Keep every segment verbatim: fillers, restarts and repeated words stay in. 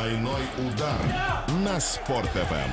Двойной удар на СПОРТ-ФМ.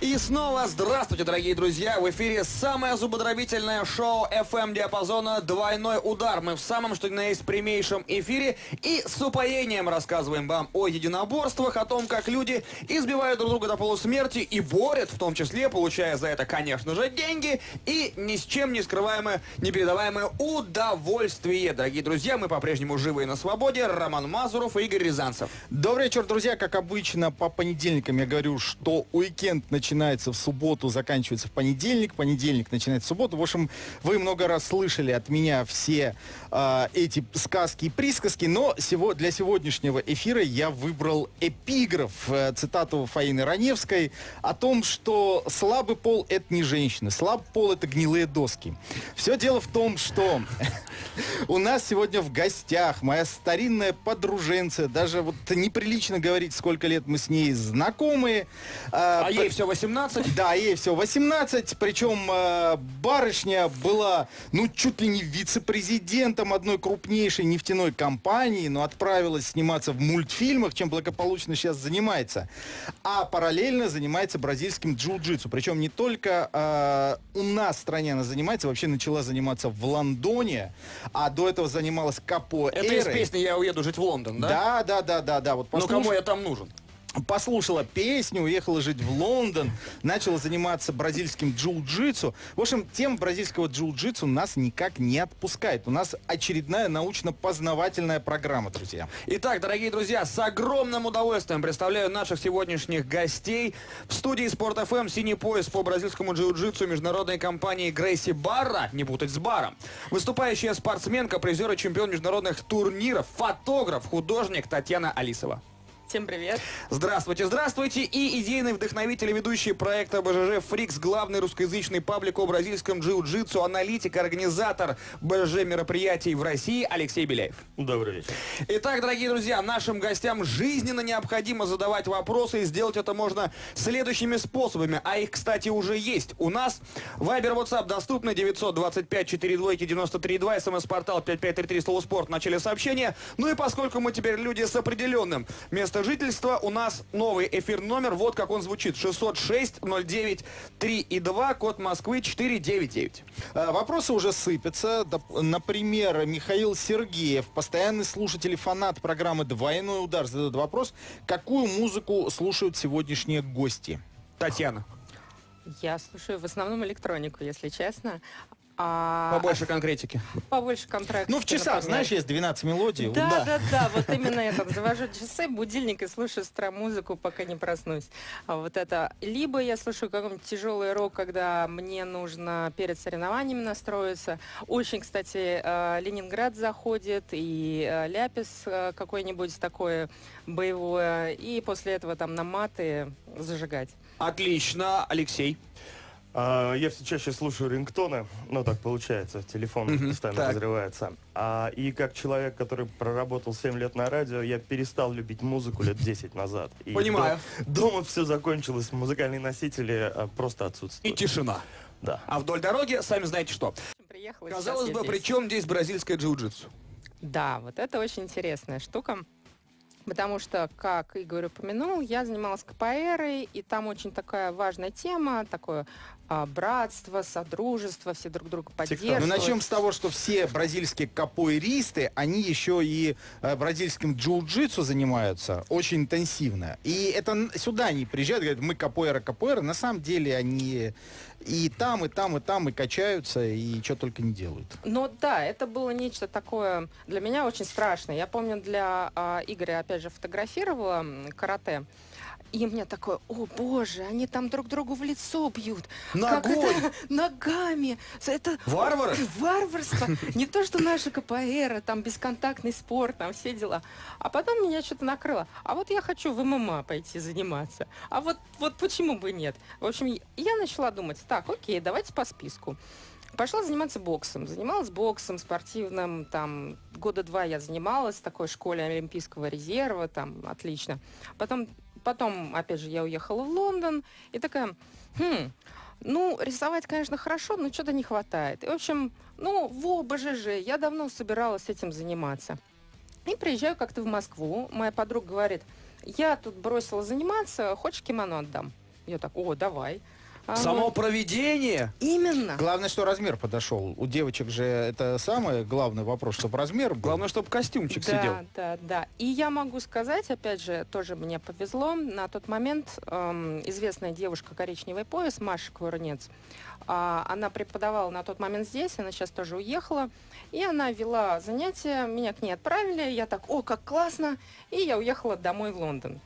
И снова здравствуйте, дорогие друзья! В эфире самое зубодробительное шоу эф эм-диапазона «Двойной удар». Мы в самом, что ни на есть, прямейшем эфире и с упоением рассказываем вам о единоборствах, о том, как люди избивают друг друга до полусмерти и борют, в том числе, получая за это, конечно же, деньги и ни с чем не скрываемое, непередаваемое удовольствие. Дорогие друзья, мы по-прежнему живы и на свободе. Роман Мазуров и Игорь Рязанцев. Добрый вечер, друзья! Как обычно, по понедельникам я говорю, что уикенд начинается в субботу, заканчивается в понедельник, понедельник начинается в субботу. В общем, вы много раз слышали от меня все э, эти сказки и присказки, но сего, для сегодняшнего эфира я выбрал эпиграф, э, цитату Фаины Раневской, о том, что слабый пол – это не женщины, слабый пол – это гнилые доски. Все дело в том, что у нас сегодня в гостях моя старинная подруженция, даже вот неприлично говорить, сколько лет мы с ней знакомы. Э, а ей все восемнадцать. Да, ей все восемнадцать, причем э, барышня была, ну, чуть ли не вице-президентом одной крупнейшей нефтяной компании, но отправилась сниматься в мультфильмах, чем благополучно сейчас занимается. А параллельно занимается бразильским джиу-джитсу. Причем не только э, у нас в стране она занимается, вообще начала заниматься в Лондоне, а до этого занималась капоэйрой. Это из песни «Я уеду жить в Лондон», да? Да, да, да, да, да. Вот послуш... Ну, кому я там нужен? Послушала песню, уехала жить в Лондон, начала заниматься бразильским джиу-джитсу. В общем, тема бразильского джиу-джитсу нас никак не отпускает. У нас очередная научно-познавательная программа, друзья. Итак, дорогие друзья, с огромным удовольствием представляю наших сегодняшних гостей. В студии «Спорт-ФМ» синий пояс по бразильскому джиу-джитсу международной компании Грейси Барра, не путать с Баром. Выступающая спортсменка, призер и чемпион международных турниров, фотограф, художник Татьяна Алисова. Всем привет. Здравствуйте, здравствуйте. И идейный вдохновитель и ведущий проекта БЖЖ Фрикс, главный русскоязычный паблик о бразильском джиу-джитсу, аналитик, организатор БЖЖ мероприятий в России Алексей Беляев. Добрый вечер. Итак, дорогие друзья, нашим гостям жизненно необходимо задавать вопросы, и сделать это можно следующими способами, а их, кстати, уже есть. У нас Вайбер, WhatsApp доступны девять два пять четыре два девять три два, СМС-портал пять пять три три, слово «спорт» в начале сообщения. Ну и поскольку мы теперь люди с определенным местом жительства, у нас новый эфир номер, вот как он звучит: шесть ноль шесть ноль девять три два, код Москвы четыре девять девять. Вопросы уже сыпятся. Например, Михаил Сергеев, постоянный слушатель и фанат программы «Двойной удар», задает вопрос: какую музыку слушают сегодняшние гости? Татьяна. Я слушаю в основном электронику, если честно. А... Побольше конкретики. Побольше контрактов. Ну, в часах, например, знаешь, есть двенадцать мелодий. Да, да, да, да, вот именно это. Завожу часы, будильник и слушаю с утра музыку, пока не проснусь. А вот это. Либо я слушаю какой-нибудь тяжелый рок, когда мне нужно перед соревнованиями настроиться. Очень, кстати, Ленинград заходит, и Ляпис какой-нибудь такое боевое. И после этого там на маты зажигать. Отлично, Алексей. Я все чаще слушаю рингтоны, ну так получается, телефон mm-hmm. постоянно так разрывается. А, и как человек, который проработал семь лет на радио, я перестал любить музыку лет десять назад. И понимаю. До, дома все закончилось, музыкальные носители а, просто отсутствуют. И тишина. Да. А вдоль дороги, сами знаете что. Приехала, казалось бы, при чем здесь бразильское джиу-джитсу? Да, вот это очень интересная штука. Потому что, как Игорь упомянул, я занималась капоэйрой, и там очень такая важная тема, такое а, братство, содружество, все друг друга поддерживают. Ну, начнем с того, что все бразильские капоэристы, они еще и э, бразильским джиу-джитсу занимаются очень интенсивно. И это сюда они приезжают, говорят, мы капоэра, капоэра. На самом деле они и там, и там, и там, и качаются, и что только не делают. Ну да, это было нечто такое для меня очень страшное. Я помню, для э, Игоря, опять же, фотографировала карате. И мне такое: о боже, они там друг другу в лицо бьют. Ногой. Как это? Ногами. Это варвары? Варварство. Не то, что наша капоэра, там бесконтактный спорт, там все дела. А потом меня что-то накрыло. А вот я хочу в ММА пойти заниматься. А вот, вот почему бы нет? В общем, я начала думать: так, окей, давайте по списку. Пошла заниматься боксом. Занималась боксом спортивным, там, года два я занималась в такой школе Олимпийского резерва, там, отлично. Потом, потом опять же, я уехала в Лондон и такая: хм, ну, рисовать, конечно, хорошо, но что-то не хватает. И, в общем, ну, в БЖЖ я давно собиралась этим заниматься. И приезжаю как-то в Москву. Моя подруга говорит: я тут бросила заниматься, хочешь кимоно отдам? Я так: о, давай. А само вот проведение? Именно. Главное, что размер подошел. У девочек же это самое главный вопрос, чтобы размер был. Главное, чтобы костюмчик да, сидел. Да, да. И я могу сказать, опять же, тоже мне повезло. На тот момент эм, известная девушка «Коричневый пояс» Маша Ковырнец, э, она преподавала на тот момент здесь, она сейчас тоже уехала. И она вела занятия, меня к ней отправили. Я так: о, как классно. И я уехала домой в Лондон.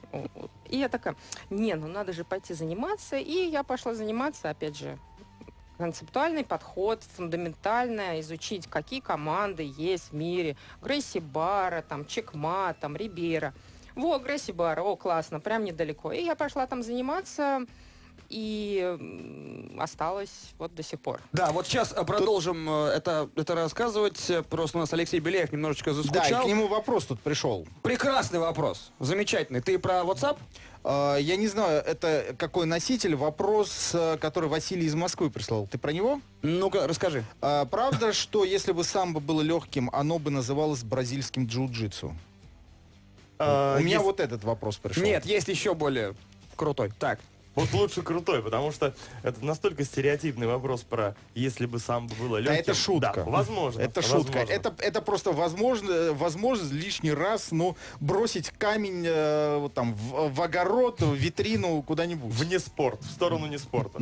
И я такая: не, ну надо же пойти заниматься. И я пошла заниматься, опять же, концептуальный подход, фундаментально изучить, какие команды есть в мире. Грейси Барра, там, Чекма, там, Рибера. Во, Грейси Барра, о, классно, прям недалеко. И я пошла там заниматься. И осталось вот до сих пор. Да, вот сейчас продолжим тут... это, это рассказывать. Просто у нас Алексей Беляев немножечко заскучал. Да, и к нему вопрос тут пришел. Прекрасный вопрос, замечательный. Ты про WhatsApp? А, я не знаю, это какой носитель. Вопрос, который Василий из Москвы прислал. Ты про него? Ну-ка, расскажи. А, правда, что если бы самбо было легким, оно бы называлось бразильским джиу-джитсу? А, у меня есть... вот этот вопрос пришел. Нет, есть еще более крутой. Так. Вот лучше крутой, потому что это настолько стереотипный вопрос про если бы самбо было легким. А это шутка. Да, возможно. Это шутка. Возможно. Это, это просто возможно, возможность лишний раз, ну, бросить камень э, там, в, в огород, в витрину, куда-нибудь. Вне спорта, в сторону не спорта.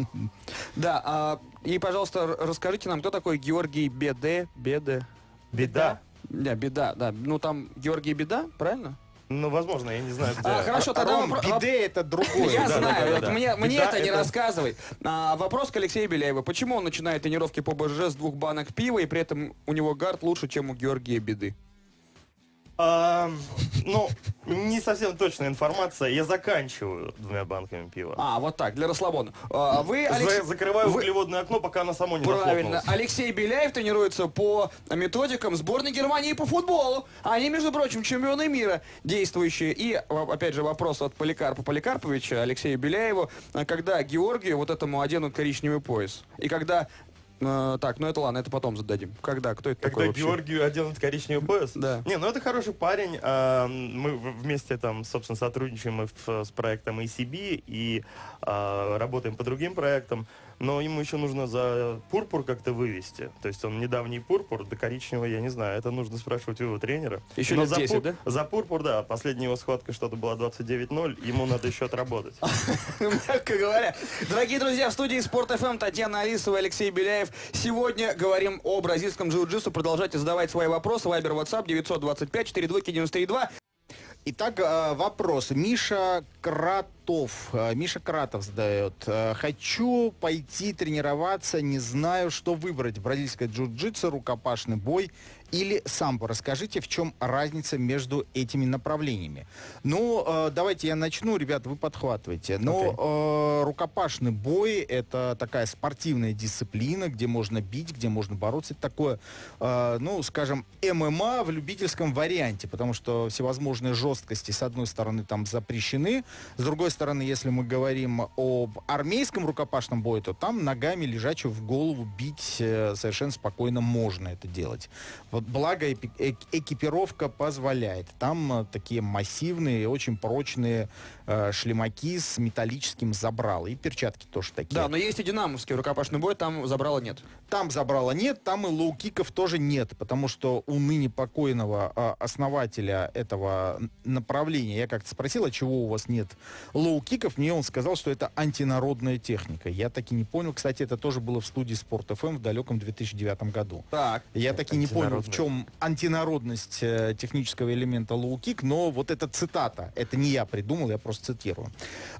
Да, и, пожалуйста, расскажите нам, кто такой Георгий Беде? Беде? Беда? Да, Беда, да. Ну, там Георгий Беда, правильно? Ну, возможно, я не знаю, где. А, хорошо, тогда вопрос... Биде — это другое. Я знаю, мне это не рассказывай. Вопрос к Алексею Беляеву. Почему он начинает тренировки по БЖЖ с двух банок пива, и при этом у него гард лучше, чем у Георгия Беды? Ну, не совсем точная информация. Я заканчиваю двумя банками пива. А, вот так, для расслабона. Вы, Алекс... Закрываю Вы... углеводное окно, пока оно само не захлопнулось. Правильно. Алексей Беляев тренируется по методикам сборной Германии по футболу. Они, между прочим, чемпионы мира действующие. И, опять же, вопрос от Поликарпа Поликарповича, Алексею Беляеву. Когда Георгию вот этому оденут коричневый пояс? И когда... Э, так, ну это ладно, это потом зададим. Когда? Кто это такой вообще? Когда Георгию оденут коричневый пояс? Да. Не, ну это хороший парень. Э, мы вместе там, собственно, сотрудничаем в, с проектом эй си би и э, работаем по другим проектам. Но ему еще нужно за пурпур как-то вывести. То есть он недавний пурпур, до коричневого я не знаю. Это нужно спрашивать у его тренера. Еще лет десять, пур... да? За пурпур, да. Последняя его схватка что-то была двадцать девять ноль. Ему надо еще отработать. Мягко говоря. Дорогие друзья, в студии «Спорт-ФМ» Татьяна Алисова, Алексей Беляев. Сегодня говорим о бразильском джиу-джитсу. Продолжайте задавать свои вопросы. Вайбер, WhatsApp девять два пять четыре два девять три два. Итак, вопрос. Миша Кратов. Миша Кратов задает. Хочу пойти тренироваться, не знаю, что выбрать. Бразильское джиу-джитсу, рукопашный бой или самбо. Расскажите, в чем разница между этими направлениями. Ну, давайте я начну, ребят, вы подхватывайте. Но okay. рукопашный бой — это такая спортивная дисциплина, где можно бить, где можно бороться. Это такое, ну, скажем, эм эм а в любительском варианте, потому что всевозможные жесткости, с одной стороны, там запрещены, с другой стороны, если мы говорим об армейском рукопашном бою, то там ногами лежачую в голову бить совершенно спокойно можно это делать. Благо, экипировка позволяет. Там такие массивные, очень прочные э, шлемаки с металлическим забралом. И перчатки тоже такие. Да, но есть и динамовский рукопашный бой, там забрала нет. Там забрала нет, там и лоу-киков тоже нет. Потому что у ныне покойного э, основателя этого направления, я как-то спросил, а чего у вас нет лоу-киков, мне он сказал, что это антинародная техника. Я таки не понял. Кстати, это тоже было в студии «Спорт-ФМ» в далеком две тысячи девятом году. Так. Я таки не понял, в чем антинародность э, технического элемента лоу-кик, но вот это цитата. Это не я придумал, я просто цитирую.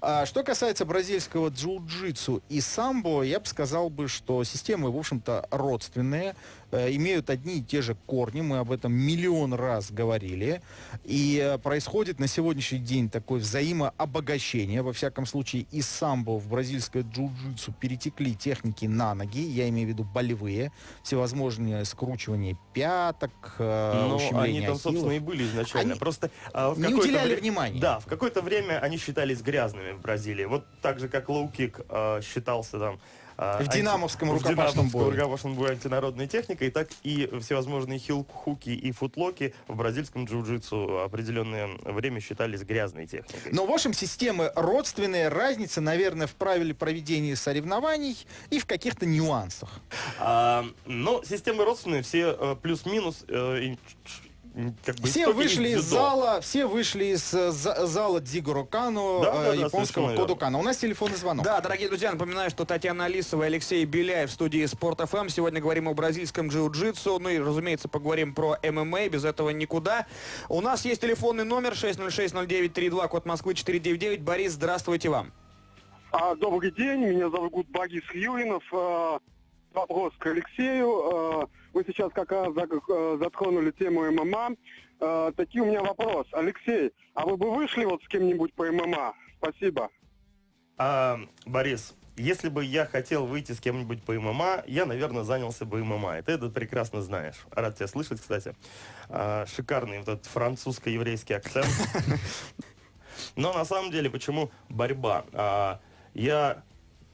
А, что касается бразильского джиу-джитсу и самбо, я бы сказал, бы, что системы, в общем-то, родственные, э, имеют одни и те же корни, мы об этом миллион раз говорили, и э, происходит на сегодняшний день такое взаимообогащение, во всяком случае, из самбо в бразильское джиу-джитсу перетекли техники на ноги, я имею в виду болевые, всевозможные скручивания пяток. Ну, они там, собственно, и были изначально. Они просто а, в не уделяли вре... внимания. Да, в какое-то время они считались грязными в Бразилии. Вот так же, как лоу-кик а, считался там В динамовском рукопашном бою антинародной техникой, так и всевозможные хил-хуки и футлоки в бразильском джиу-джитсу определенное время считались грязной техникой. Но в общем системы родственные, разница, наверное, в правиле проведения соревнований и в каких-то нюансах. А, но системы родственные все плюс-минус... Как бы все вышли из зала, все вышли из зала Дзигуро Кану, да, э, да, японского кодукана. У нас телефонный звонок. Да, дорогие друзья, напоминаю, что Татьяна Алисова и Алексей Беляев в студии Спорт-ФМ. Сегодня говорим о бразильском джиу-джитсу, ну и, разумеется, поговорим про ММА, без этого никуда. У нас есть телефонный номер шесть ноль шесть ноль девять три два, код Москвы четыре девять девять. Борис, здравствуйте вам. А, добрый день, меня зовут Борис Юринов. Вопрос к Алексею. Вы сейчас как раз затронули тему ММА. Такие у меня вопрос. Алексей, а вы бы вышли вот с кем-нибудь по ММА? Спасибо. А, Борис, если бы я хотел выйти с кем-нибудь по ММА, я, наверное, занялся бы ММА. И ты это прекрасно знаешь. Рад тебя слышать, кстати. А, шикарный вот этот французско-еврейский акцент. Но на самом деле, почему борьба? Я...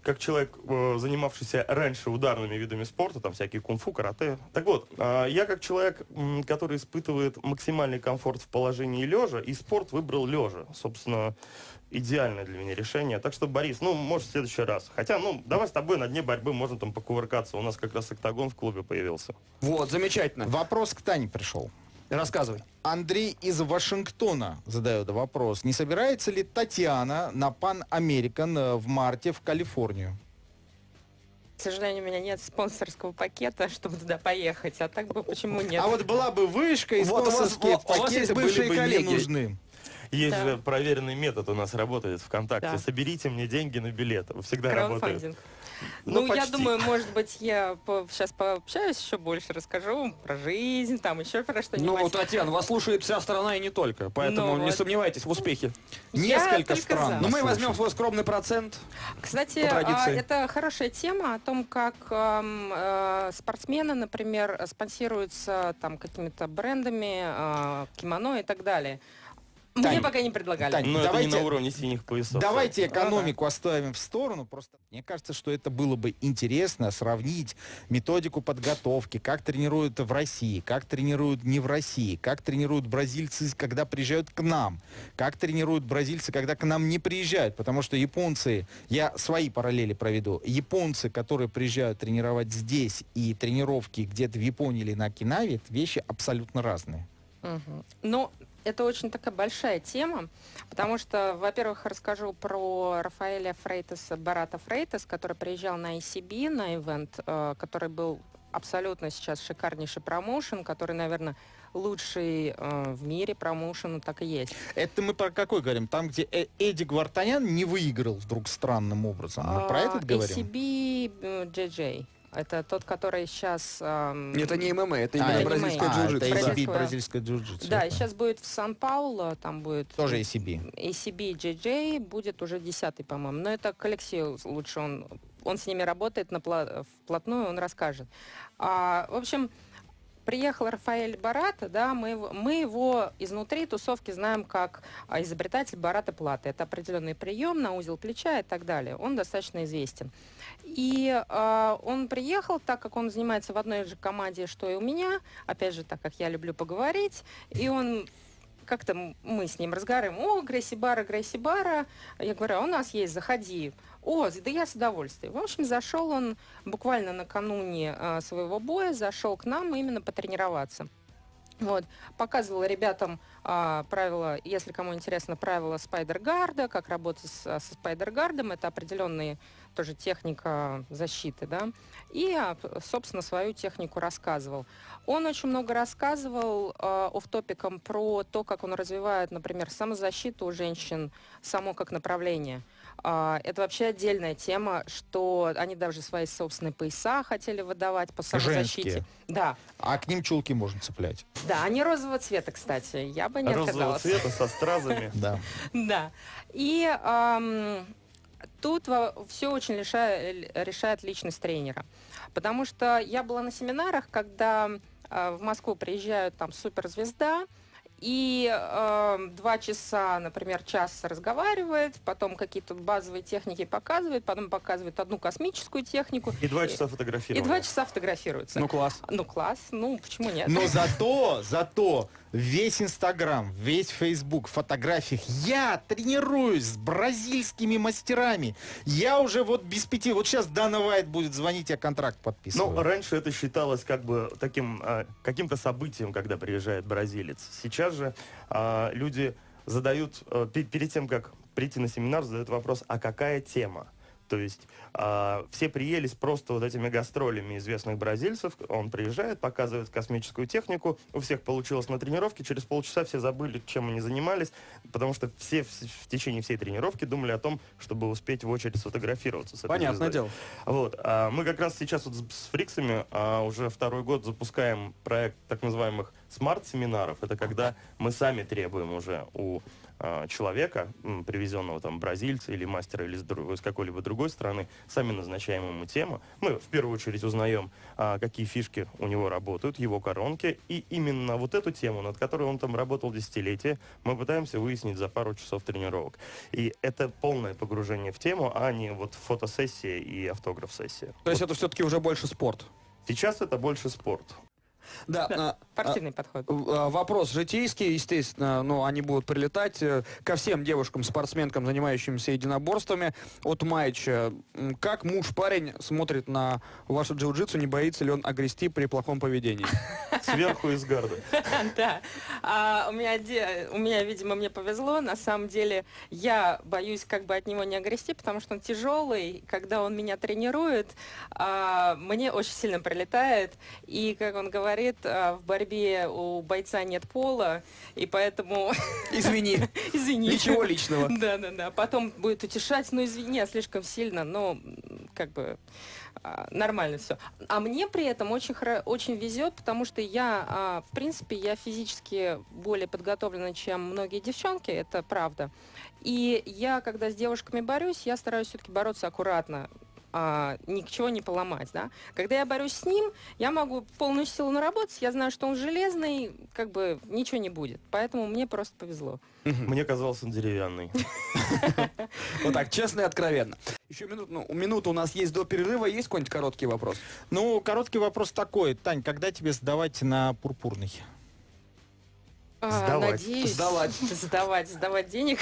как человек, занимавшийся раньше ударными видами спорта, там всякие кунг-фу, карате. Так вот, я как человек, который испытывает максимальный комфорт в положении лежа, и спорт выбрал лежа. Собственно, идеальное для меня решение. Так что, Борис, ну, может, в следующий раз. Хотя, ну, давай с тобой на дне борьбы можно там покувыркаться. У нас как раз октагон в клубе появился. Вот, замечательно. Вопрос к Тане пришел. Рассказывай. Андрей из Вашингтона задает вопрос. Не собирается ли Татьяна на Pan American в марте в Калифорнию? К сожалению, у меня нет спонсорского пакета, чтобы туда поехать. А так бы почему нет? А вот была бы вышка, и вот спонсорские пакеты были бы не нужны. Есть да. же проверенный метод, у нас работает ВКонтакте. Да. Соберите мне деньги на билет. Всегда работает. Ну, ну я думаю, может быть, я по сейчас пообщаюсь еще больше, расскажу про жизнь, там еще про что-нибудь. Ну, Татьяна, вас слушает вся страна и не только, поэтому ну, не вот. сомневайтесь в успехе. Я Несколько стран. Но мы возьмем свой скромный процент. Кстати, это хорошая тема о том, как э, спортсмены, например, спонсируются там какими-то брендами, э, кимоно и так далее. Тань, мне пока не предлагали. Тань, Но давайте, это не на уровне синих поясов. Давайте экономику ага. оставим в сторону. Просто мне кажется, что это было бы интересно сравнить методику подготовки, как тренируют в России, как тренируют не в России, как тренируют бразильцы, когда приезжают к нам, как тренируют бразильцы, когда к нам не приезжают. Потому что японцы, я свои параллели проведу, японцы, которые приезжают тренировать здесь и тренировки где-то в Японии или на Окинаве, это вещи абсолютно разные. Угу. Но... это очень такая большая тема, потому что, во-первых, расскажу про Рафаэля Фрейтеса, Барата Фрейтес, который приезжал на эй си би, на ивент, который был абсолютно сейчас шикарнейший промоушен, который, наверное, лучший э, в мире промоушен, так и есть. Это мы про какой говорим? Там, где э Эдди Гвартанян не выиграл вдруг странным образом. Мы а, про этот говорим? эй си би джей джей. Это тот, который сейчас... Эм... Это не ММА, это именно а, бразильское джиу-джитсу. А, бразильское, бразильское джиу-джитсу. Да, сейчас будет в Сан-Пауло, там будет... Тоже эй си би. эй си би джей джей будет уже десятый, по-моему. Но это к Алексею лучше, он, он с ними работает на пла... вплотную, он расскажет. А, в общем, приехал Рафаэль Барат, да, мы его, мы его изнутри тусовки знаем как изобретатель Барата Платы. Это определенный прием на узел плеча и так далее. Он достаточно известен. И э, он приехал, так как он занимается в одной же команде, что и у меня, опять же, так как я люблю поговорить, и он как-то, мы с ним разговариваем, о, Грейси Барра, Грейси Барра, я говорю, а у нас есть, заходи, о, да я с удовольствием. В общем, зашел он буквально накануне э, своего боя, зашел к нам именно потренироваться. Вот. Показывала ребятам а, правила, если кому интересно, правила спайдер-гарда, как работать со спайдер-гардом, это определенная тоже техника защиты, да, и, собственно, свою технику рассказывал. Он очень много рассказывал а, офф-топиком про то, как он развивает, например, самозащиту у женщин, само как направление. Uh, это вообще отдельная тема, что они даже свои собственные пояса хотели выдавать по самозащите. Женские. Да. А к ним чулки можно цеплять. Да, они розового цвета, кстати. Я бы не отказалась. Розового цвета со стразами. Да. Да. И тут все очень решает личность тренера. Потому что я была на семинарах, когда в Москву приезжают там суперзвезда, И э, два часа, например, час разговаривает, потом какие-то базовые техники показывает, потом показывает одну космическую технику. И два часа фотографируется. И два часа фотографируется. Ну класс. Ну класс, ну почему нет? Но зато, зато весь Инстаграм, весь Фейсбук в фотографиях. Я тренируюсь с бразильскими мастерами. Я уже вот без пяти, вот сейчас Дана Вайт будет звонить, я контракт подписываю. Ну, раньше это считалось как бы таким, каким-то событием, когда приезжает бразилец. Сейчас же а, люди задают, а, перед тем, как прийти на семинар, задают вопрос, а какая тема? То есть а, все приелись просто вот этими гастролями известных бразильцев. Он приезжает, показывает космическую технику, у всех получилось на тренировке, через полчаса все забыли, чем они занимались, потому что все в, в течение всей тренировки думали о том, чтобы успеть в очередь сфотографироваться с этой Понятное дело. Вот, а, мы как раз сейчас вот с Фриксами а, уже второй год запускаем проект так называемых смарт-семинаров. Это когда мы сами требуем уже у человека, привезенного там бразильца или мастера или с какой-либо другой страны, сами назначаем ему тему. Мы в первую очередь узнаем, какие фишки у него работают, его коронки, и именно вот эту тему, над которой он там работал десятилетия, мы пытаемся выяснить за пару часов тренировок. И это полное погружение в тему, а не вот фотосессия и автограф-сессия. То вот. Есть это все-таки уже больше спорт? Сейчас это больше спорт. Да, да, спортивный а, подход. Вопрос житейский, естественно, но они будут прилетать ко всем девушкам-спортсменкам, занимающимся единоборствами от Майча. Как муж-парень смотрит на вашу джиу-джитсу, не боится ли он огрести при плохом поведении? Сверху из гарда. Да. У меня, видимо, мне повезло. На самом деле, я боюсь как бы от него не огрести, потому что он тяжелый. Когда он меня тренирует, мне очень сильно прилетает. И, как он говорит, в борьбе у бойца нет пола, и поэтому... Извини. Извини. Ничего личного. Да, да, да. Потом будет утешать, ну извини, слишком сильно, но как бы нормально все. А мне при этом очень, очень везет, потому что я, в принципе, я физически более подготовлена, чем многие девчонки, это правда. И я, когда с девушками борюсь, я стараюсь все-таки бороться аккуратно. А, ничего не поломать, да. Когда я борюсь с ним, я могу полную силу наработать, я знаю, что он железный, как бы ничего не будет. Поэтому мне просто повезло. Мне казалось, он деревянный. Вот так, честно и откровенно. Еще минуту у нас есть до перерыва, есть какой-нибудь короткий вопрос? Ну, короткий вопрос такой. Тань, когда тебе сдавать на пурпурный? Сдавать. Надеюсь, сдавать. Сдавать, сдавать денег.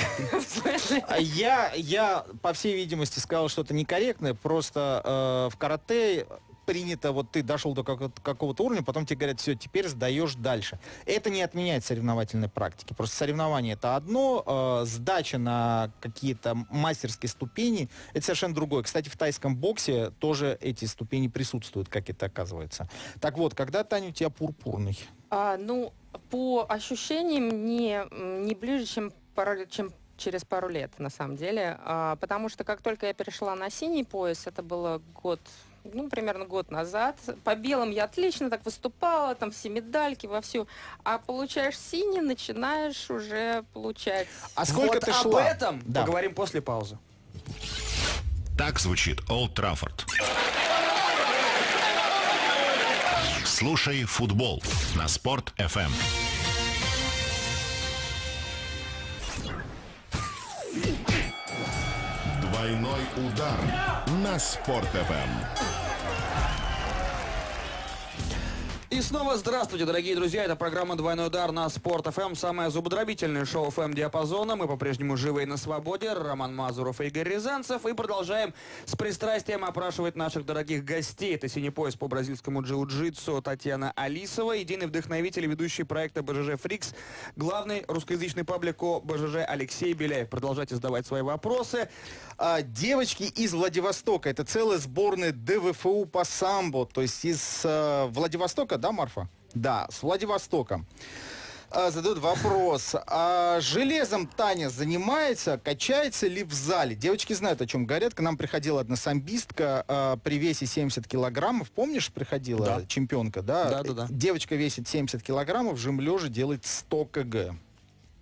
я, я, по всей видимости, сказал что-то некорректное. Просто э, в карате принято, вот ты дошел до как какого-то уровня, потом тебе говорят, все, теперь сдаешь дальше. Это не отменяет соревновательной практики. Просто соревнование это одно, э, сдача на какие-то мастерские ступени, это совершенно другое. Кстати, в тайском боксе тоже эти ступени присутствуют, как это оказывается. Так вот, когда, Таня, у тебя пурпурный? А, ну... По ощущениям не, не ближе, чем, пару, чем через пару лет, на самом деле. А, потому что как только я перешла на синий пояс, это было год, ну, примерно год назад. По белым я отлично так выступала, там все медальки вовсю. А получаешь синий, начинаешь уже получать... А сколько вот ты шла? Об этом да. поговорим после паузы. Так звучит Олд Траффорд. Слушай футбол на Спорт-ФМ. Двойной удар на Спорт-ФМ. И снова здравствуйте, дорогие друзья. Это программа «Двойной удар» на Спорт-ФМ. Самое зубодробительное шоу ФМ-диапазона. Мы по-прежнему живы и на свободе. Роман Мазуров и Игорь Рязанцев. И продолжаем с пристрастием опрашивать наших дорогих гостей. Это синий пояс по бразильскому джиу-джитсу Татьяна Алисова, единый вдохновитель и ведущий проекта «БЖЖ Фрикс», главный русскоязычный паблик о БЖЖ Алексей Беляев. Продолжайте задавать свои вопросы. А, девочки из Владивостока. Это целая сборная ДВФУ по самбо. То есть из э, Владивостока... Да, Марфа? Да, с Владивостоком. А, задают вопрос. А железом Таня занимается, качается ли в зале? Девочки знают, о чем горят. К нам приходила одна самбистка а, при весе семьдесят килограммов. Помнишь, приходила да. чемпионка? Да? Да, да, да. Девочка весит семьдесят килограммов, жим лежа делает сто килограммов.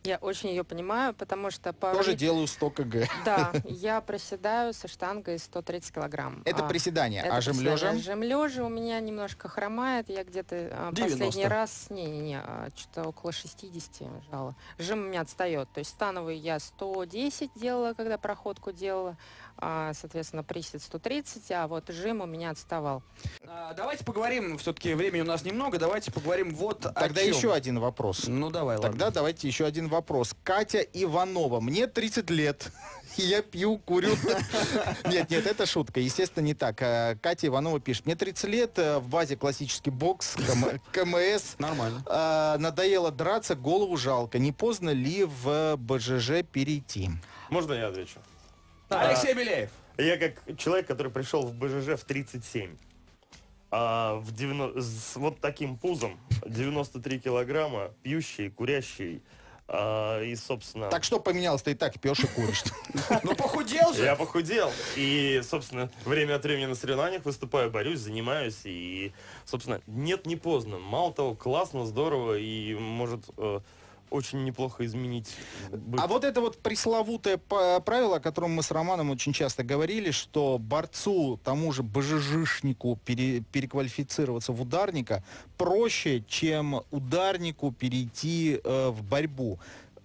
Я очень ее понимаю, потому что... По... Тоже делаю сто килограммов. Да, я проседаю со штангой сто тридцать килограмм. Это приседание, а жим-лежа? Жим-лежа у меня немножко хромает, я где-то последний раз... Не-не-не, что-то около шестидесяти жала. Жим у меня отстает, то есть становую я сто десять делала, когда проходку делала, соответственно, присед сто тридцать, а вот жим у меня отставал. Давайте поговорим, все-таки времени у нас немного, давайте поговорим вот о чем. Тогда еще один вопрос. Ну давай, ладно. Тогда давайте еще один вопрос. Катя Иванова. Мне тридцать лет. Я пью, курю. Нет, нет, это шутка. Естественно, не так. Катя Иванова пишет. Мне тридцать лет. В базе классический бокс, КМС. Нормально. Надоело драться, голову жалко. Не поздно ли в БЖЖ перейти? Можно я отвечу? Алексей Беляев. Я как человек, который пришел в БЖЖ в тридцать семь. С вот таким пузом. девяносто три килограмма. Пьющий, курящий. И, собственно... Так что поменялось-то, и так пьешь и куришь? Ну, похудел же! Я похудел. И, собственно, время от времени на соревнованиях выступаю, борюсь, занимаюсь. И, собственно, нет, не поздно. Мало того, классно, здорово и может... очень неплохо изменить. Быт. А вот это вот пресловутое правило, о котором мы с Романом очень часто говорили, что борцу, тому же БЖЖшнику, пере переквалифицироваться в ударника проще, чем ударнику перейти э, в борьбу.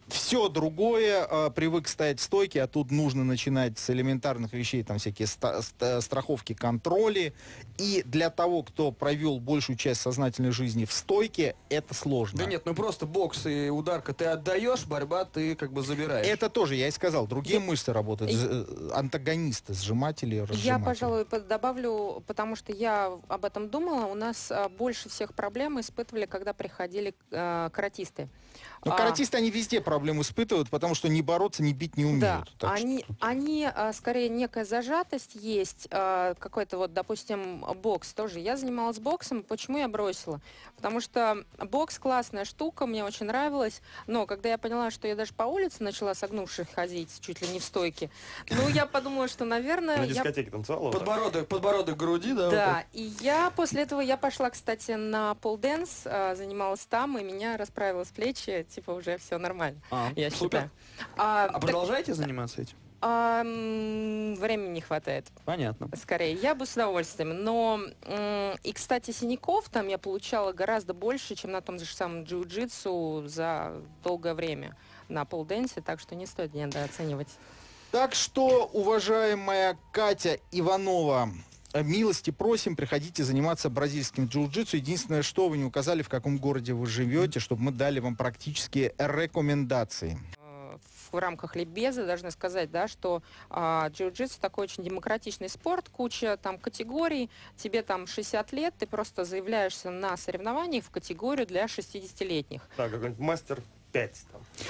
Все другое, э, привык стоять в стойке, а тут нужно начинать с элементарных вещей, там всякие ста ста страховки, контроли. И для того, кто провел большую часть сознательной жизни в стойке, это сложно. Да нет, ну просто бокс и ударка ты отдаешь, борьба ты как бы забираешь. Это тоже, я и сказал, другие я... мышцы работают, я... антагонисты, сжиматели, разжиматели. Я, пожалуй, добавлю, потому что я об этом думала, у нас больше всех проблем испытывали, когда приходили э, каратисты. Ну, каратисты, они везде проблемы испытывают, потому что не бороться, не бить не умеют. Да, они, что... они, скорее, некая зажатость есть, какой-то вот, допустим, бокс тоже. Я занималась боксом, почему я бросила? Потому что бокс классная штука, мне очень нравилась, но когда я поняла, что я даже по улице начала согнувшись ходить, чуть ли не в стойке, ну, я подумала, что, наверное... На дискотеке танцевала? Подбородок, подбородок груди, да? Да, и я после этого, я пошла, кстати, на полденс, занималась там, и меня расправила с плечи, типа уже все нормально. А, я супер. А, а так, продолжаете заниматься этим? А, времени не хватает. Понятно. Скорее, я бы с удовольствием. Но и, кстати, синяков там я получала гораздо больше, чем на том же самом джиу-джитсу за долгое время на полденсе, так что не стоит недооценивать. Так что, уважаемая Катя Иванова, милости просим, приходите заниматься бразильским джиу-джитсу. Единственное, что вы не указали, в каком городе вы живете, чтобы мы дали вам практические рекомендации. В рамках ликбеза должна сказать, да, что а, джиу-джитсу такой очень демократичный спорт, куча там категорий, тебе там шестьдесят лет, ты просто заявляешься на соревнованиях в категорию для шестидесятилетних. Да, какой-нибудь мастер...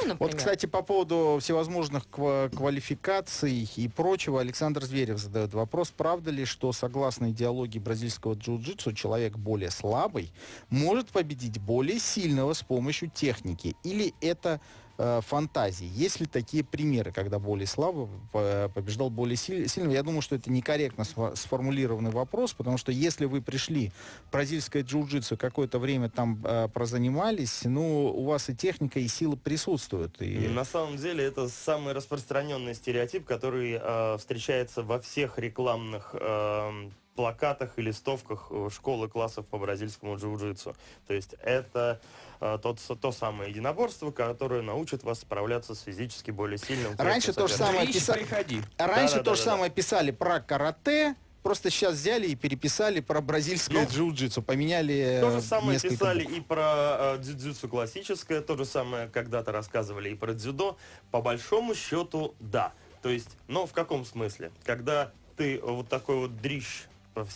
Ну, вот, кстати, по поводу всевозможных квалификаций и прочего, Александр Зверев задает вопрос, правда ли, что согласно идеологии бразильского джиу-джитсу человек более слабый может победить более сильного с помощью техники? Или это э, фантазии? Есть ли такие примеры, когда более слабый побеждал более сильного? Я думаю, что это некорректно сформулированный вопрос, потому что если вы пришли в бразильское джиу-джитсу, какое-то время там э, прозанимались, ну, у вас и техника, и силы присутствуют. И... На самом деле это самый распространенный стереотип, который э, встречается во всех рекламных э, плакатах и листовках школы классов по бразильскому джиу-джитсу. То есть это э, тот, то самое единоборство, которое научит вас справляться с физически более сильным. Раньше то же самое, писа... Раньше да, да, то да, же да, самое да. писали про карате. Просто сейчас взяли и переписали про бразильское джиу-джитсу, поменяли. То же самое писали букв. И про э, дзюдзюцу классическое, то же самое когда-то рассказывали и про дзюдо. По большому счету, да. То есть, но в каком смысле? Когда ты вот такой вот дрищ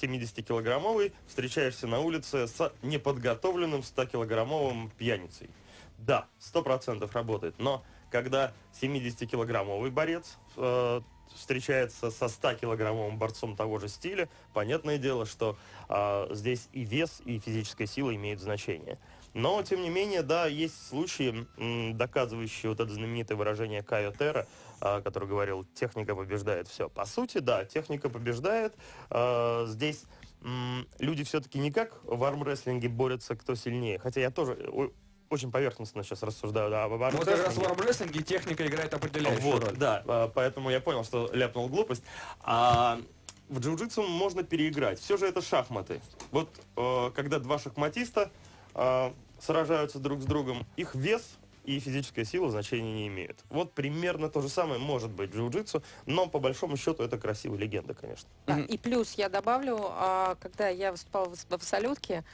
семидесятикилограммовый встречаешься на улице с неподготовленным стокилограммовым пьяницей. Да, сто процентов работает. Но когда семидесятикилограммовый борец... Э, встречается со стокилограммовым борцом того же стиля, понятное дело, что э, здесь и вес, и физическая сила имеют значение. Но, тем не менее, да, есть случаи, м, доказывающие вот это знаменитое выражение Кайо Терра, э, который говорил, техника побеждает все. По сути, да, техника побеждает. Э, здесь м, люди все-таки не как в армрестлинге борются кто сильнее, хотя я тоже... очень поверхностно сейчас рассуждаю, да, об армрестлинге. Вот как раз в армрестлинге техника играет определяющую вот, роль. Да, поэтому я понял, что ляпнул глупость. А в джиу-джитсу можно переиграть. Все же это шахматы. Вот когда два шахматиста сражаются друг с другом, их вес и физическая сила значения не имеют. Вот примерно то же самое может быть в джиу-джитсу, но по большому счету это красивая легенда, конечно. Да, и плюс я добавлю, когда я выступала в абсолютке,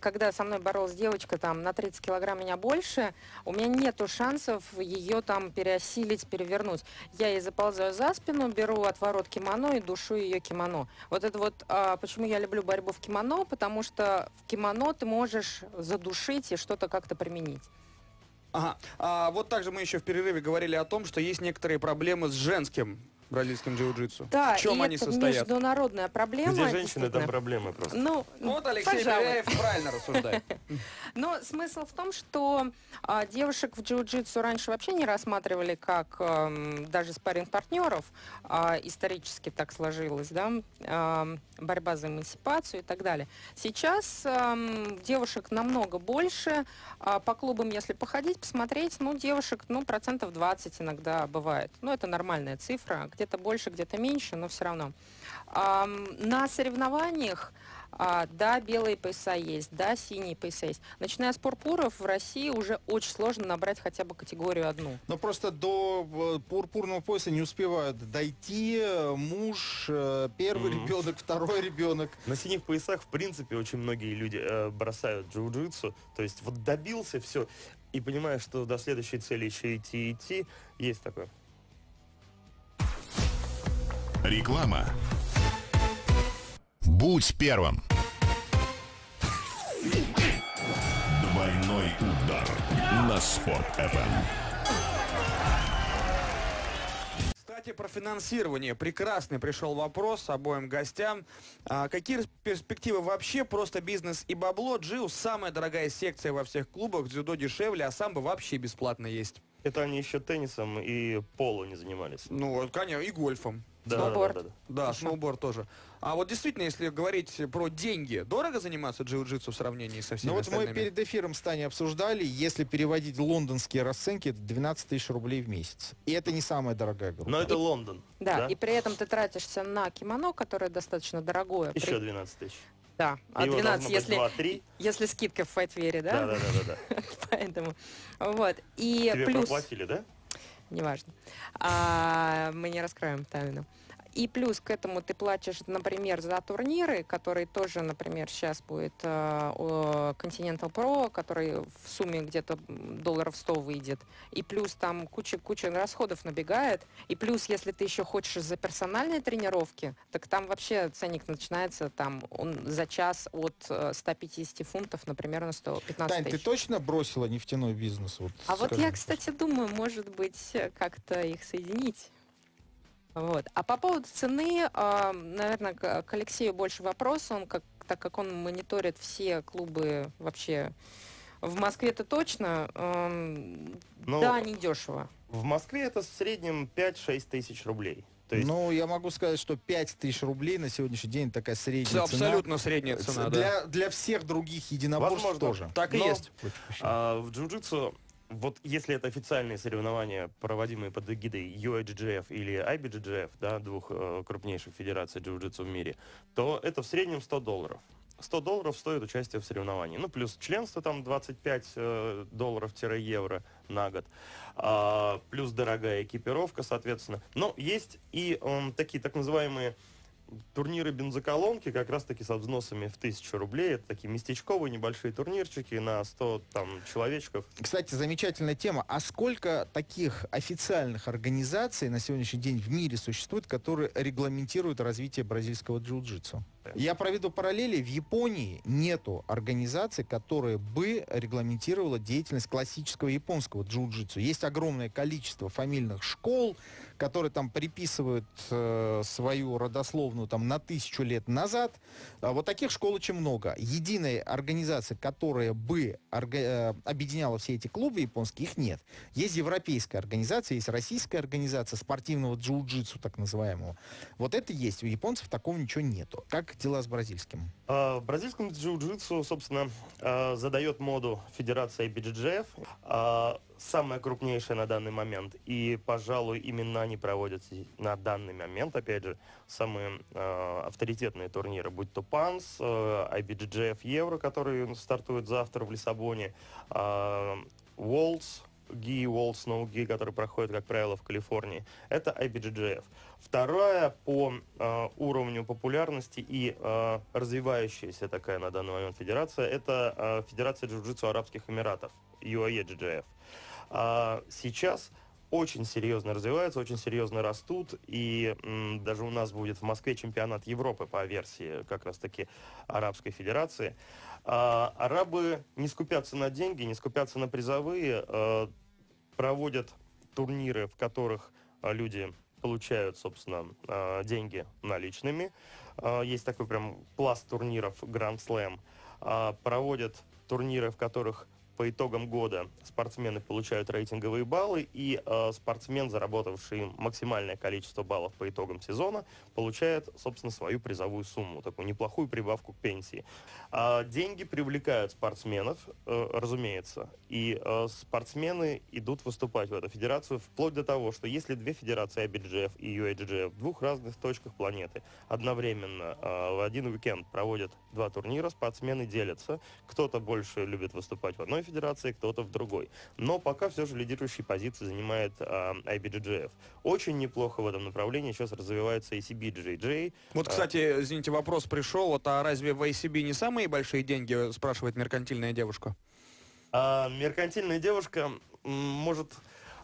когда со мной боролась девочка там на тридцать килограмм меня больше, у меня нету шансов ее там переосилить, перевернуть. Я ей заползаю за спину, беру отворот кимоно и душу ее кимоно. Вот это вот а, почему я люблю борьбу в кимоно, потому что в кимоно ты можешь задушить и что-то как-то применить. Ага. А вот также мы еще в перерыве говорили о том, что есть некоторые проблемы с женским бразильским джиу-джитсу. Да, в чем они состоят? Это международная проблема. Где женщины, там проблемы просто. Ну, вот Алексей Беляев правильно рассуждает. Но смысл в том, что а, девушек в джиу-джитсу раньше вообще не рассматривали как а, даже спарринг-партнеров. А, исторически так сложилось, да, а, борьба за эмансипацию и так далее. Сейчас а, девушек намного больше. А, по клубам, если походить, посмотреть, ну, девушек, ну, процентов двадцать иногда бывает. Ну, это нормальная цифра. Где-то больше, где-то меньше, но все равно. А, на соревнованиях, а, да, белые пояса есть, да, синие пояса есть. Начиная с пурпуров, в России уже очень сложно набрать хотя бы категорию одну. Но просто до пурпурного пояса не успевают дойти муж, первый Mm-hmm. ребенок, второй ребенок. На синих поясах, в принципе, очень многие люди э, бросают джиу-джитсу. То есть вот добился, все, и понимаешь, что до следующей цели еще идти, идти. Есть такое. Реклама. Будь первым. Двойной удар на спорт эф эм. Кстати, про финансирование. Прекрасный пришел вопрос обоим гостям. А какие перспективы вообще? Просто бизнес и бабло. Джиу — самая дорогая секция во всех клубах. Дзюдо дешевле, а самбо вообще бесплатно есть. Это они еще теннисом и поло не занимались. Ну, конечно, и гольфом. Да, сноуборд. Да, да, да. Да, сноуборд тоже. А вот действительно, если говорить про деньги, дорого заниматься джиу-джитсу в сравнении со всеми Ну вот остальными? Мы перед эфиром с Таней обсуждали, если переводить лондонские расценки, это двенадцать тысяч рублей в месяц. И это не самая дорогая группа. Но это и, Лондон. Да, да, и при этом ты тратишься на кимоно, которое достаточно дорогое. Еще при... двенадцать тысяч. Да, а двенадцать, если, два, три. Если скидка в файтвере, да? Да, да, да, да. Поэтому, вот. И тебе плюс... проплатили, да? Неважно. А, мы не раскроем тайну. И плюс к этому ты платишь, например, за турниры, которые тоже, например, сейчас будет uh, Continental Pro, который в сумме где-то долларов сто выйдет. И плюс там куча-куча расходов набегает. И плюс, если ты еще хочешь за персональные тренировки, так там вообще ценник начинается там он за час от ста пятидесяти фунтов, например, на сто пятнадцать. Тань, ты точно бросила нефтяной бизнес? Вот, а вот я, кстати, думаю, может быть, как-то их соединить. Вот. А по поводу цены, э, наверное, к, к Алексею больше вопрос, он как, так как он мониторит все клубы вообще в Москве-то точно, э, да, недешево. В Москве это в среднем пять-шесть тысяч рублей. То есть... Ну, я могу сказать, что пять тысяч рублей на сегодняшний день такая средняя Все, цена. Абсолютно средняя цена, для, да. Для всех других единоборств возможно, тоже. Так и Но... есть. А, в джиу-джитсу... Вот если это официальные соревнования, проводимые под эгидой ю эй джей джей эф или ай би джей джей эф, да, двух э, крупнейших федераций джиу-джитсу в мире, то это в среднем сто долларов. сто долларов стоит участие в соревновании. Ну, плюс членство там двадцать пять долларов-евро на год. А, плюс дорогая экипировка, соответственно. Но есть и э, такие так называемые турниры бензоколонки, как раз таки со взносами в тысячу рублей. Это такие местечковые небольшие турнирчики на сто там человечков. Кстати, замечательная тема. А сколько таких официальных организаций на сегодняшний день в мире существует, которые регламентируют развитие бразильского джиу-джитсу? Я проведу параллели. В Японии нету организаций, которая бы регламентировала деятельность классического японского джиу-джитсу. Есть огромное количество фамильных школ, которые там приписывают э, свою родословную там, на тысячу лет назад. А вот таких школ очень много. Единой организации, которая бы орга... объединяла все эти клубы японские, их нет. Есть европейская организация, есть российская организация спортивного джиу-джитсу, так называемого. Вот это есть. У японцев такого ничего нету. Как дела с бразильским? В бразильском джиу-джитсу, собственно, задает моду федерация ай би джей джей эф, самая крупнейшая на данный момент. И, пожалуй, именно они проводят на данный момент, опять же, самые авторитетные турниры, будь то ПАНС, ай би джей джей эф Евро, который стартует завтра в Лиссабоне, Worlds, Ги, World Snow Gi, который проходит, как правило, в Калифорнии. Это ай би джей джей эф. Вторая по э, уровню популярности и э, развивающаяся такая на данный момент федерация, это э, Федерация Джиу-Джитсу Арабских Эмиратов, ю а е джей джей эф. Э, сейчас очень серьезно развиваются, очень серьезно растут, и м, даже у нас будет в Москве чемпионат Европы по версии как раз-таки Арабской Федерации. Э, арабы не скупятся на деньги, не скупятся на призовые, э, проводят турниры, в которых люди получают, собственно, деньги наличными. Есть такой прям класс турниров Grand Slam. Проводят турниры, в которых по итогам года спортсмены получают рейтинговые баллы, и спортсмен, заработавший максимальное количество баллов по итогам сезона, получает, собственно, свою призовую сумму, такую неплохую прибавку к пенсии. Деньги привлекают спортсменов, разумеется, и спортсмены идут выступать в эту федерацию, вплоть до того, что если две федерации ай би джей джей эф и ю а е джей джей эф в двух разных точках планеты одновременно в один уикенд проводят два турнира, спортсмены делятся, кто-то больше любит выступать в одной федерации, федерации, кто-то в другой. Но пока все же лидирующие позиции занимает э, ай би джей джей эф. Очень неплохо в этом направлении сейчас развивается эй си би джей джей. Вот, кстати, извините, вопрос пришел. Вот, а разве в эй си би не самые большие деньги, спрашивает меркантильная девушка? А, меркантильная девушка может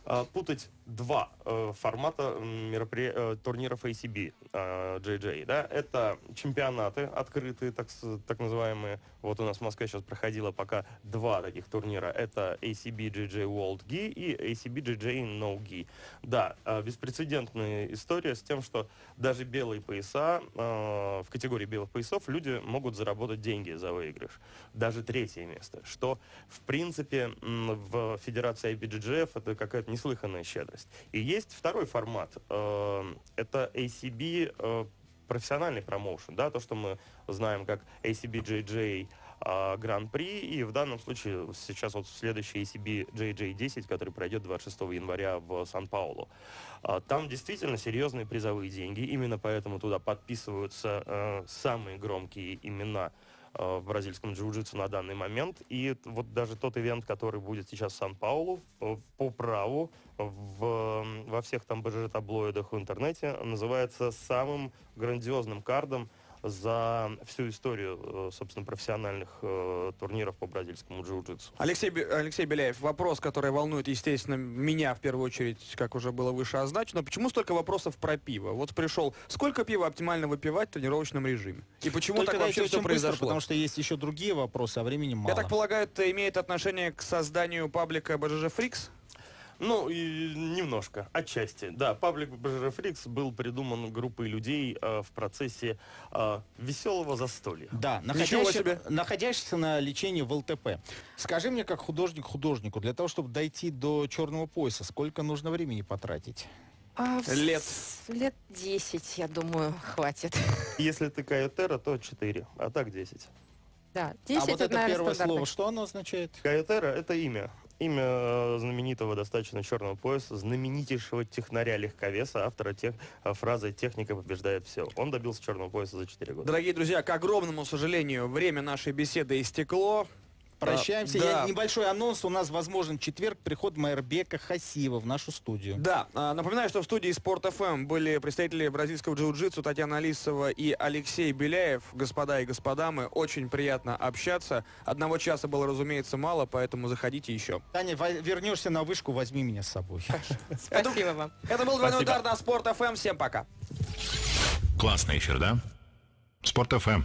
а, путать два э, формата меропри... э, турниров эй си би э, джей джей. Да? Это чемпионаты открытые, так, так называемые. Вот у нас в Москве сейчас проходило пока два таких турнира. Это эй си би джей джей World Gi и эй си би джей джей No Gi. Да, э, беспрецедентная история с тем, что даже белые пояса, э, в категории белых поясов люди могут заработать деньги за выигрыш. Даже третье место. Что, в принципе, в федерации ай би джей джей эф это какая-то неслыханная щедрость. И есть второй формат, это эй си би профессиональный промоушен, да, то, что мы знаем как эй си би джей джей Гран-при, и в данном случае сейчас вот следующий эй си би джей джей десять, который пройдет двадцать шестого января в Сан-Паулу. Там действительно серьезные призовые деньги, именно поэтому туда подписываются самые громкие имена в бразильском джиу-джитсу на данный момент. И вот даже тот ивент, который будет сейчас в Сан-Паулу, по праву в, во всех там БЖЖ-таблоидах в интернете называется самым грандиозным кардом за всю историю, собственно, профессиональных э, турниров по бразильскому джиу-джитсу. Алексей, Алексей Беляев, вопрос, который волнует, естественно, меня в первую очередь, как уже было выше означено. Почему столько вопросов про пиво? Вот пришел, сколько пива оптимально выпивать в тренировочном режиме? И почему только так вообще все произошло? Быстро, потому что есть еще другие вопросы, а времени мало. Я так полагаю, это имеет отношение к созданию паблика БЖЖ Фрикс? Ну, и немножко, отчасти. Да, паблик БЖЖ Фрикс был придуман группой людей э, в процессе э, веселого застолья. Да, находящийся, находящийся на лечении в ЛТП. Скажи мне, как художник художнику, для того, чтобы дойти до черного пояса, сколько нужно времени потратить? А, лет? Лет десять, я думаю, хватит. Если ты Кайо Терра, то четыре, а так десять. Да, десять, а вот это, это первое слово, что оно означает? Кайо Терра — это имя. Имя знаменитого достаточно черного пояса, знаменитейшего технаря легковеса, автора тех, фразы «Техника побеждает все». Он добился черного пояса за четыре года. Дорогие друзья, к огромному сожалению, время нашей беседы истекло. Прощаемся. Да. Я, небольшой анонс. У нас возможен четверг приход Майрбека Хасиева в нашу студию. Да. Напоминаю, что в студии «Спорт-ФМ» были представители бразильского джиу-джитсу Татьяна Алисова и Алексей Беляев. Господа и господа, мы очень приятно общаться. Одного часа было, разумеется, мало, поэтому заходите еще. Таня, вернешься на вышку, возьми меня с собой. Спасибо вам. Это был двойной удар на «Спорт-ФМ». Всем пока. Классный эфир, да? «Спорт-ФМ».